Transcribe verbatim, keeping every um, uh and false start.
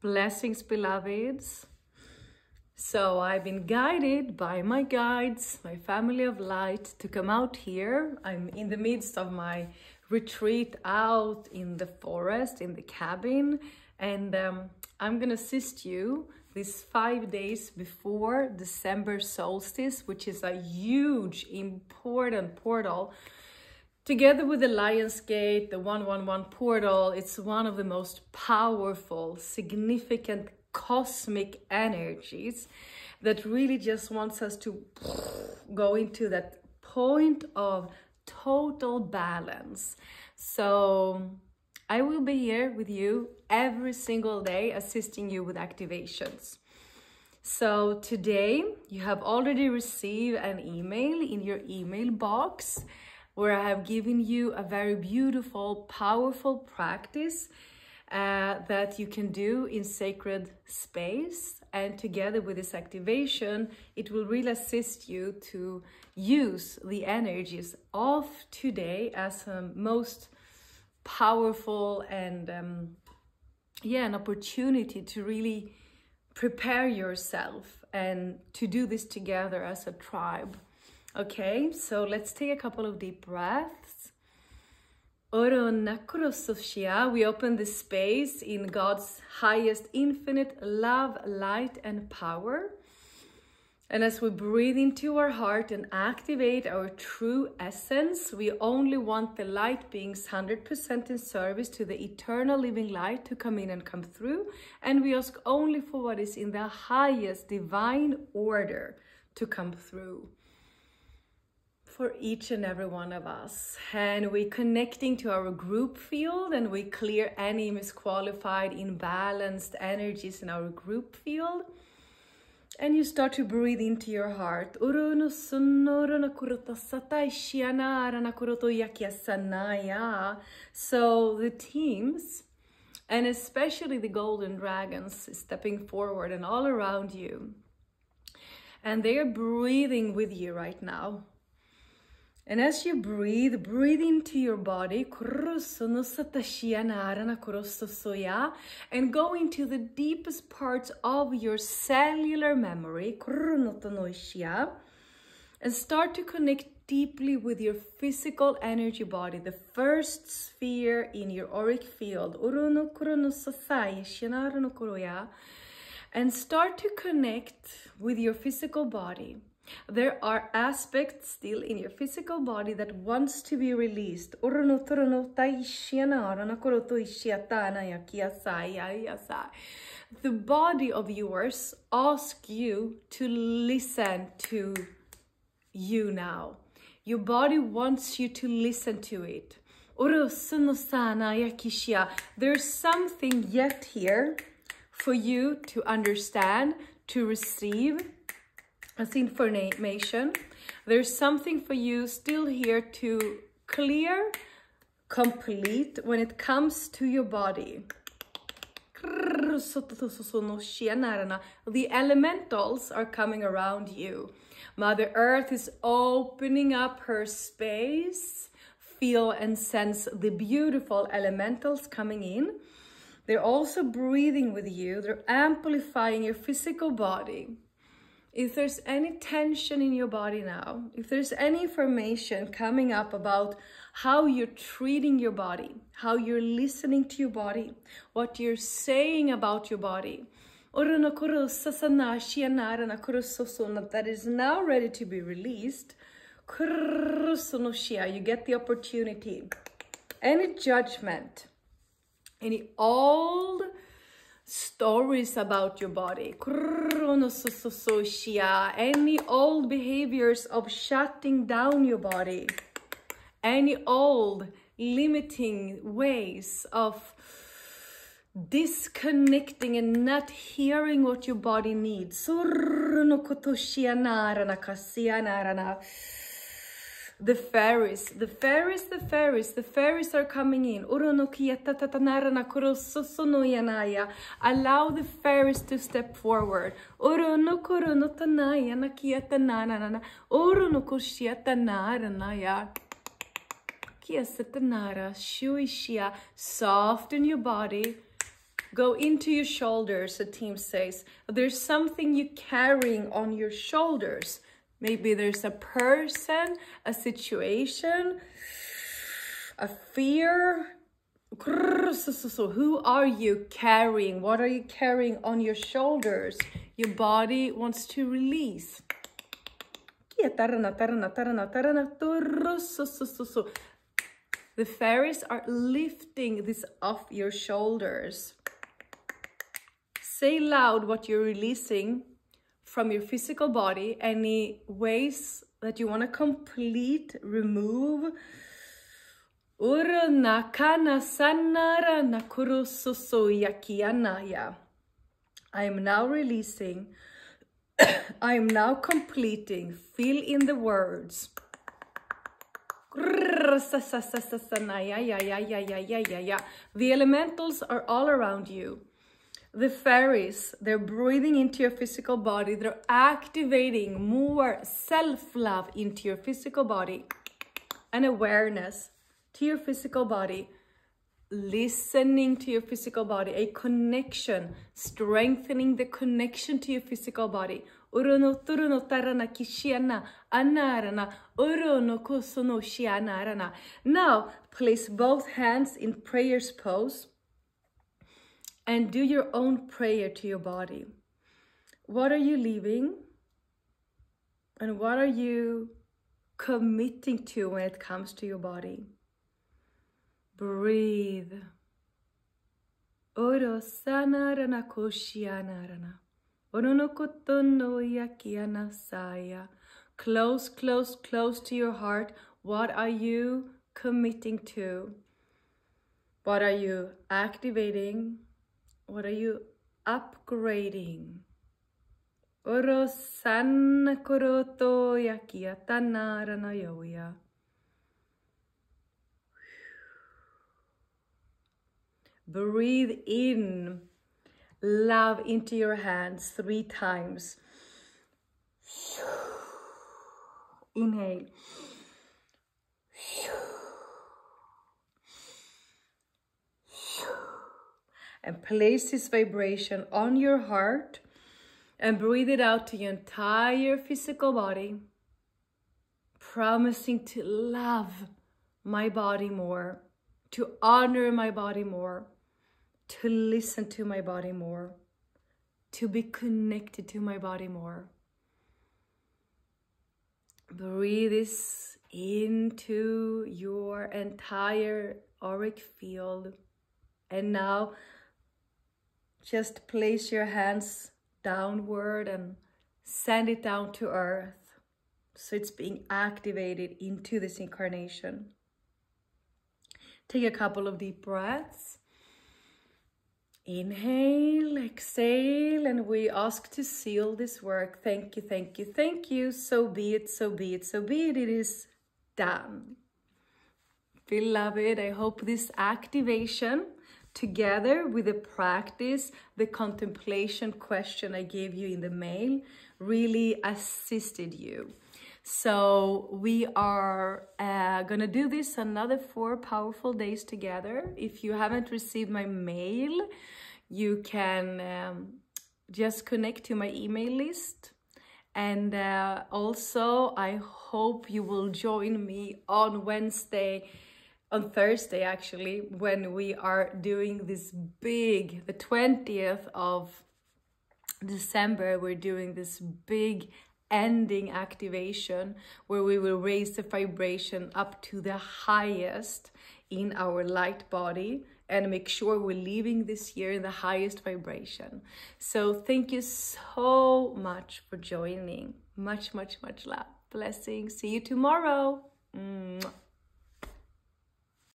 Blessings, beloveds. So I've been guided by my guides, my family of light, to come out here. I'm in the midst of my retreat out in the forest, in the cabin, and um, I'm gonna assist you these five days before December solstice, which is a huge, important portal. Together with the Lion's Gate, the one one one portal, it's one of the most powerful, significant cosmic energies that really just wants us to go into that point of total balance. So I will be here with you every single day, assisting you with activations. So today you have already received an email in your email box, where I have given you a very beautiful, powerful practice uh, that you can do in sacred space. And together with this activation, it will really assist you to use the energies of today as a most powerful and um, yeah, an opportunity to really prepare yourself and to do this together as a tribe. Okay, so let's take a couple of deep breaths. We open this space in God's highest infinite love, light, and power. And as we breathe into our heart and activate our true essence, we only want the light beings one hundred percent in service to the eternal living light to come in and come through. And we ask only for what is in the highest divine order to come through for each and every one of us. And we're connecting to our group field, and we clear any misqualified, imbalanced energies in our group field. And you start to breathe into your heart. So the teams, and especially the golden dragons, is stepping forward and all around you. And they are breathing with you right now. And as you breathe, breathe into your body and go into the deepest parts of your cellular memory and start to connect deeply with your physical energy body, the first sphere in your auric field. And start to connect with your physical body. There are aspects still in your physical body that wants to be released. The body of yours asks you to listen to you now. Your body wants you to listen to it. There's something yet here for you to understand, to receive, as information. There's something for you still here to clear, complete when it comes to your body. The elementals are coming around you. Mother Earth is opening up her space. Feel and sense the beautiful elementals coming in. They're also breathing with you. They're amplifying your physical body. If there's any tension in your body now, if there's any information coming up about how you're treating your body, how you're listening to your body, what you're saying about your body, that is now ready to be released, you get the opportunity. Any judgment, any old stories about your body, any old behaviors of shutting down your body, any old limiting ways of disconnecting and not hearing what your body needs. The fairies, the fairies, the fairies, the fairies are coming in. Allow the fairies to step forward. Soften your body. Go into your shoulders, the team says. There's something you're carrying on your shoulders. Maybe there's a person, a situation, a fear. So who are you carrying? What are you carrying on your shoulders? Your body wants to release. The fairies are lifting this off your shoulders. Say loud what you're releasing from your physical body, any ways that you want to complete, remove. I am now releasing. I am now completing. Fill in the words. The elementals are all around you. The fairies, they're breathing into your physical body. They're activating more self-love into your physical body and awareness to your physical body, listening to your physical body, a connection, strengthening the connection to your physical body. Now, place both hands in prayer's pose and do your own prayer to your body. What are you leaving? And what are you committing to when it comes to your body? Breathe. Oro sanarana koshianarana. Oronokotono yakiana saya. Close, close, close to your heart. What are you committing to? What are you activating? What are you upgrading? Oro sanakoroto yakiatanarana yoya. Breathe in love into your hands three times. Inhale. And place this vibration on your heart and breathe it out to your entire physical body. Promising to love my body more, to honor my body more, to listen to my body more, to be connected to my body more. Breathe this into your entire auric field. And now just place your hands downward and send it down to earth. So it's being activated into this incarnation. Take a couple of deep breaths. Inhale, exhale, and we ask to seal this work. Thank you, thank you, thank you. So be it, so be it, so be it. It is done. Beloved, I hope this activation, together with the practice, the contemplation question I gave you in the mail, really assisted you. So we are uh, gonna do this another four powerful days together. If you haven't received my mail, you can um, just connect to my email list. And uh, also, I hope you will join me on Wednesday, on Thursday actually, when we are doing this big, the twentieth of December, we're doing this big ending activation where we will raise the vibration up to the highest in our light body and make sure we're leaving this year in the highest vibration. So thank you so much for joining. Much, much, much love. Blessings. See you tomorrow. Mwah.